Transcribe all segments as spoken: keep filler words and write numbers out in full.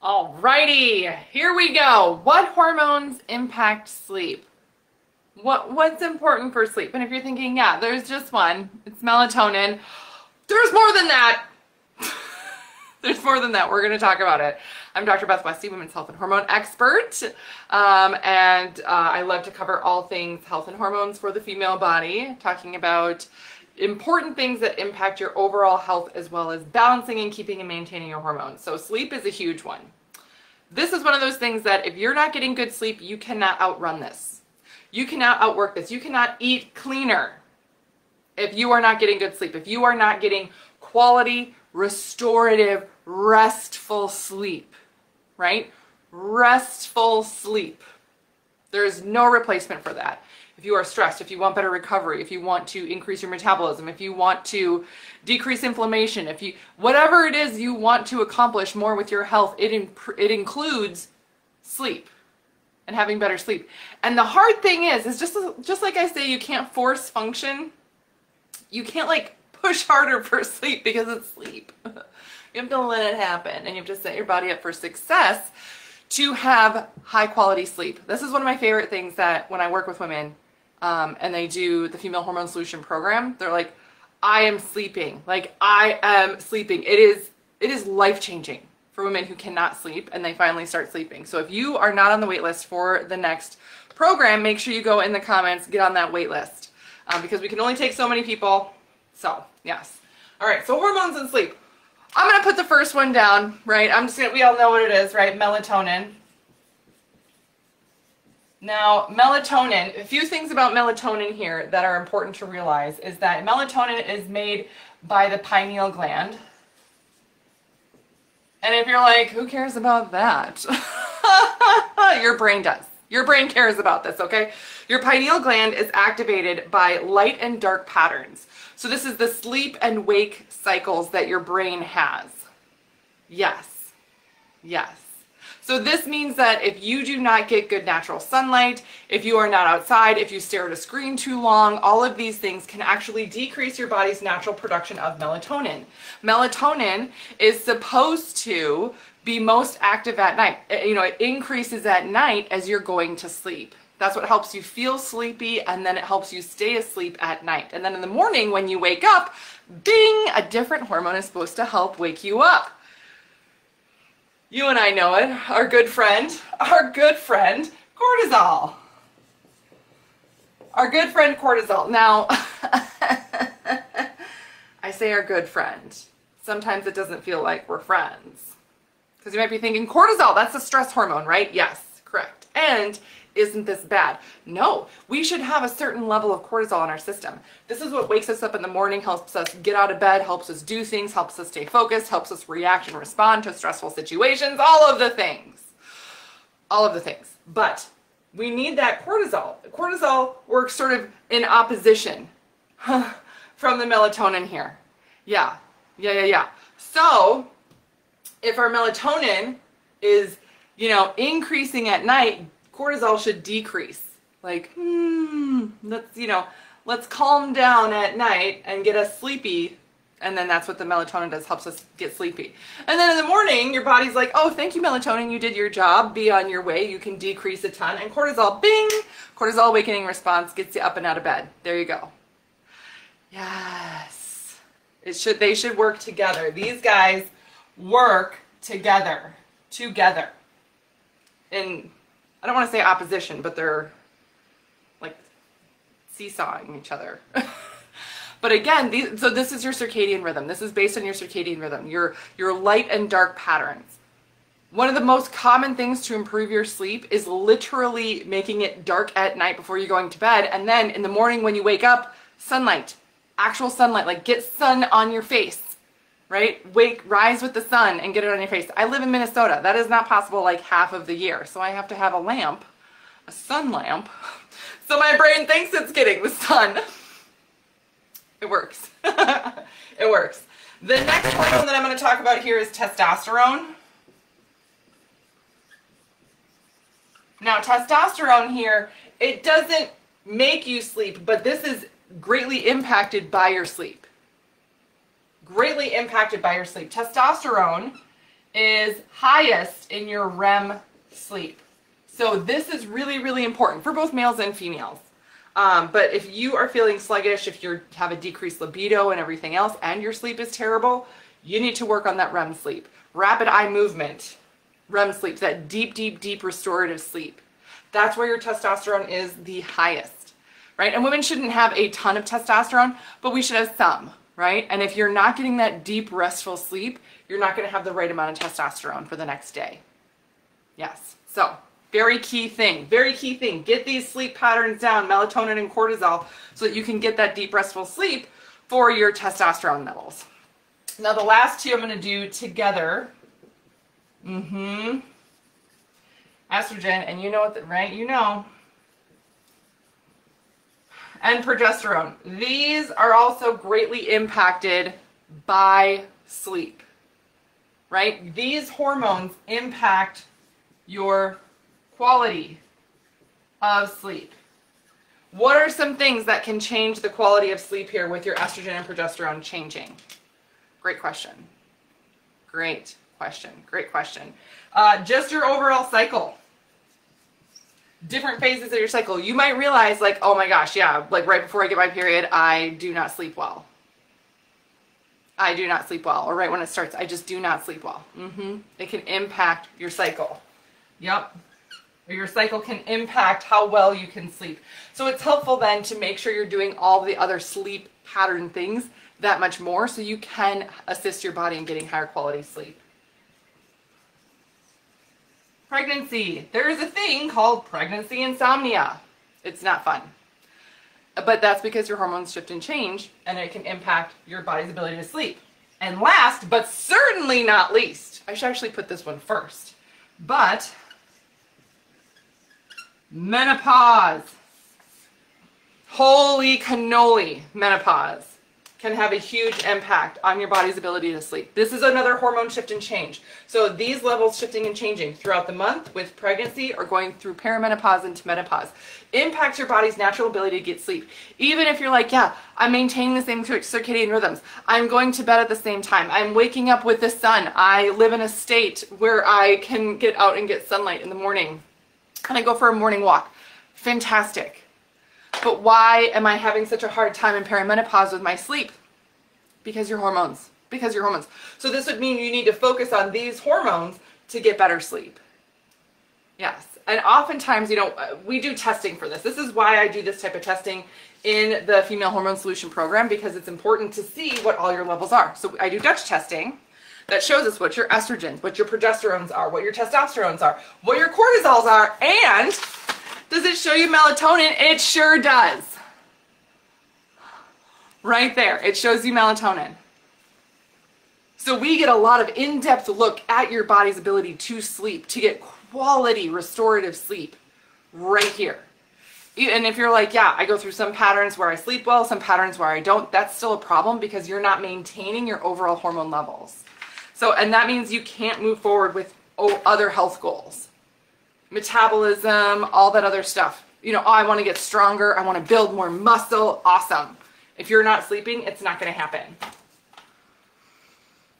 Alrighty, here we go. What hormones impact sleep? What what's important for sleep? And if you're thinking, yeah, there's just one, it's melatonin. There's more than that. There's more than that. We're going to talk about it. I'm Doctor Beth Westie, women's health and hormone expert. Um, and uh, I love to cover all things health and hormones for the female body, talking about important things that impact your overall health, as well as balancing and keeping and maintaining your hormones. So sleep is a huge one. This is one of those things that if you're not getting good sleep, you cannot outrun this. You cannot outwork this. You cannot eat cleaner if you are not getting good sleep, if you are not getting quality, restorative, restful sleep, right? Restful sleep. There is no replacement for that. If you are stressed, if you want better recovery, if you want to increase your metabolism, if you want to decrease inflammation, if you, whatever it is you want to accomplish more with your health, it, imp- it includes sleep and having better sleep. And the hard thing is, is just, just like I say, you can't force function. You can't like push harder for sleep because it's sleep. You have to let it happen, and you have to set your body up for success to have high quality sleep. This is one of my favorite things that when I work with women um, and they do the Female Hormone Solution Program, they're like, I am sleeping. Like I am sleeping. It is, it is life changing for women who cannot sleep and they finally start sleeping. So if you are not on the wait list for the next program, make sure you go in the comments, get on that wait list. Um, because we can only take so many people. So yes. All right. So hormones and sleep. I'm going to put the first one down, right? I'm just going to, we all know what it is, right? Melatonin. Now, melatonin, a few things about melatonin here that are important to realize is that melatonin is made by the pineal gland. And if you're like, who cares about that? Your brain does. Your brain cares about this, okay? Your pineal gland is activated by light and dark patterns. So this is the sleep and wake cycles that your brain has. Yes, yes. So this means that if you do not get good natural sunlight, if you are not outside, if you stare at a screen too long, all of these things can actually decrease your body's natural production of melatonin. Melatonin is supposed to be most active at night. You know, it increases at night as you're going to sleep. That's what helps you feel sleepy, and then it helps you stay asleep at night. And then in the morning when you wake up, ding, a different hormone is supposed to help wake you up. You and I know it. Our good friend, our good friend, cortisol. Our good friend cortisol. Now, I say our good friend. Sometimes it doesn't feel like we're friends. Because you might be thinking, cortisol, that's a stress hormone, right? Yes, correct. And isn't this bad? No, we should have a certain level of cortisol in our system. This is what wakes us up in the morning, helps us get out of bed, helps us do things, helps us stay focused, helps us react and respond to stressful situations, all of the things, all of the things. But we need that cortisol. Cortisol works sort of in opposition from the melatonin here. Yeah, yeah, yeah, yeah. So if our melatonin is, you know, increasing at night, cortisol should decrease. Like, hmm, let's, you know, let's calm down at night and get us sleepy. And then that's what the melatonin does, helps us get sleepy. And then in the morning, your body's like, oh, thank you, melatonin. You did your job. Be on your way. You can decrease a ton. And cortisol, bing, cortisol awakening response gets you up and out of bed. There you go. Yes. It should, they should work together. These guys work together, together. And I don't want to say opposition, but they're like seesawing each other. But again, these, so this is your circadian rhythm. This is based on your circadian rhythm, your, your light and dark patterns. One of the most common things to improve your sleep is literally making it dark at night before you're going to bed. And then in the morning when you wake up, sunlight, actual sunlight, like get sun on your face. Right? Wake, rise with the sun and get it on your face. I live in Minnesota. That is not possible like half of the year. So I have to have a lamp, a sun lamp. So my brain thinks it's getting the sun. It works. It works. The next hormone that I'm going to talk about here is testosterone. Now testosterone here, it doesn't make you sleep, but this is greatly impacted by your sleep. Greatly impacted by your sleep. Testosterone is highest in your R E M sleep. So this is really, really important for both males and females. Um, but if you are feeling sluggish, if you have a decreased libido and everything else, and your sleep is terrible, you need to work on that R E M sleep. Rapid eye movement, R E M sleep, that deep, deep, deep restorative sleep. That's where your testosterone is the highest, right? And women shouldn't have a ton of testosterone, but we should have some, right? And if you're not getting that deep, restful sleep, you're not going to have the right amount of testosterone for the next day. Yes. So very key thing, very key thing. Get these sleep patterns down, melatonin and cortisol, so that you can get that deep, restful sleep for your testosterone levels. Now the last two I'm going to do together. Mm-hmm. Estrogen, and you know what, the, right? You know. And progesterone. These are also greatly impacted by sleep, right? These hormones impact your quality of sleep. What are some things that can change the quality of sleep here with your estrogen and progesterone changing? Great question. Great question. Great question. Uh, just your overall cycle. Different phases of your cycle. You might realize, like, oh my gosh, yeah, like right before I get my period, I do not sleep well. I do not sleep well. Or right when it starts, I just do not sleep well. Mm-hmm. It can impact your cycle. Yep. Or your cycle can impact how well you can sleep. So it's helpful then to make sure you're doing all the other sleep pattern things that much more, so you can assist your body in getting higher quality sleep. Pregnancy. There is a thing called pregnancy insomnia. It's not fun. But that's because your hormones shift and change, and it can impact your body's ability to sleep. And last, but certainly not least, I should actually put this one first, but menopause. Holy cannoli, menopause can have a huge impact on your body's ability to sleep. This is another hormone shift and change. So these levels shifting and changing throughout the month with pregnancy or going through perimenopause into menopause impacts your body's natural ability to get sleep. Even if you're like, yeah, I'm maintaining the same circadian rhythms. I'm going to bed at the same time. I'm waking up with the sun. I live in a state where I can get out and get sunlight in the morning. And I go for a morning walk. Fantastic. But why am I having such a hard time in perimenopause with my sleep? Because your hormones, because your hormones. So this would mean you need to focus on these hormones to get better sleep. Yes. And oftentimes, you know, we do testing for this. This is why I do this type of testing in the Female Hormone Solution Program, because it's important to see what all your levels are. So I do Dutch testing that shows us what your estrogens, what your progesterones are, what your testosterones are, what your cortisols are, and does it show you melatonin? It sure does. Right there, it shows you melatonin. So we get a lot of in-depth look at your body's ability to sleep, to get quality restorative sleep right here. And if you're like, yeah, I go through some patterns where I sleep well, some patterns where I don't, that's still a problem because you're not maintaining your overall hormone levels. So, and that means you can't move forward with other health goals. Metabolism, all that other stuff. You know, oh, I want to get stronger. I want to build more muscle. Awesome. If you're not sleeping, it's not going to happen.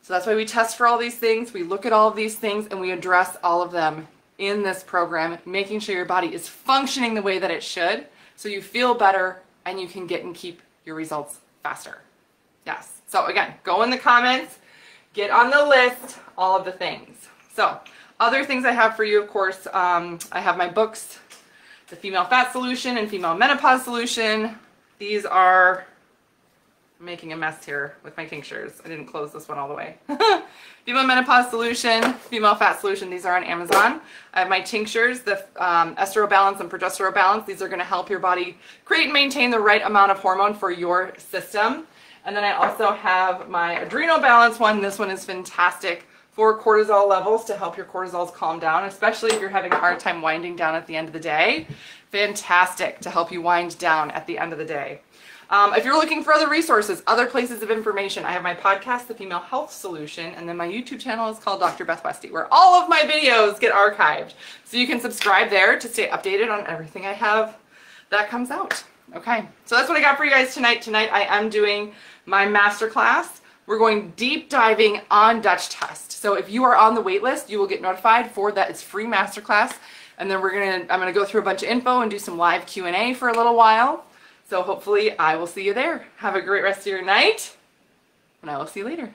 So that's why we test for all these things. We look at all of these things and we address all of them in this program, making sure your body is functioning the way that it should so you feel better and you can get and keep your results faster. Yes. So again, go in the comments, get on the list, all of the things. So other things I have for you, of course, um, I have my books, The Female Fat Solution and Female Menopause Solution. These are, I'm making a mess here with my tinctures. I didn't close this one all the way. Female Menopause Solution, Female Fat Solution. These are on Amazon. I have my tinctures, the um, Estro Balance and Progesterone Balance. These are going to help your body create and maintain the right amount of hormone for your system. And then I also have my Adrenal Balance one. This one is fantastic for cortisol levels, to help your cortisols calm down, especially if you're having a hard time winding down at the end of the day. Fantastic to help you wind down at the end of the day. Um, if you're looking for other resources, other places of information, I have my podcast, The Female Health Solution, and then my YouTube channel is called Doctor Beth Westie, where all of my videos get archived. So you can subscribe there to stay updated on everything I have that comes out. Okay, so that's what I got for you guys tonight. Tonight I am doing my masterclass we're going deep diving on Dutch test. So if you are on the wait list, you will get notified for that. It's free masterclass. And then we're gonna, I'm gonna go through a bunch of info and do some live Q and A for a little while. So hopefully I will see you there. Have a great rest of your night, and I will see you later.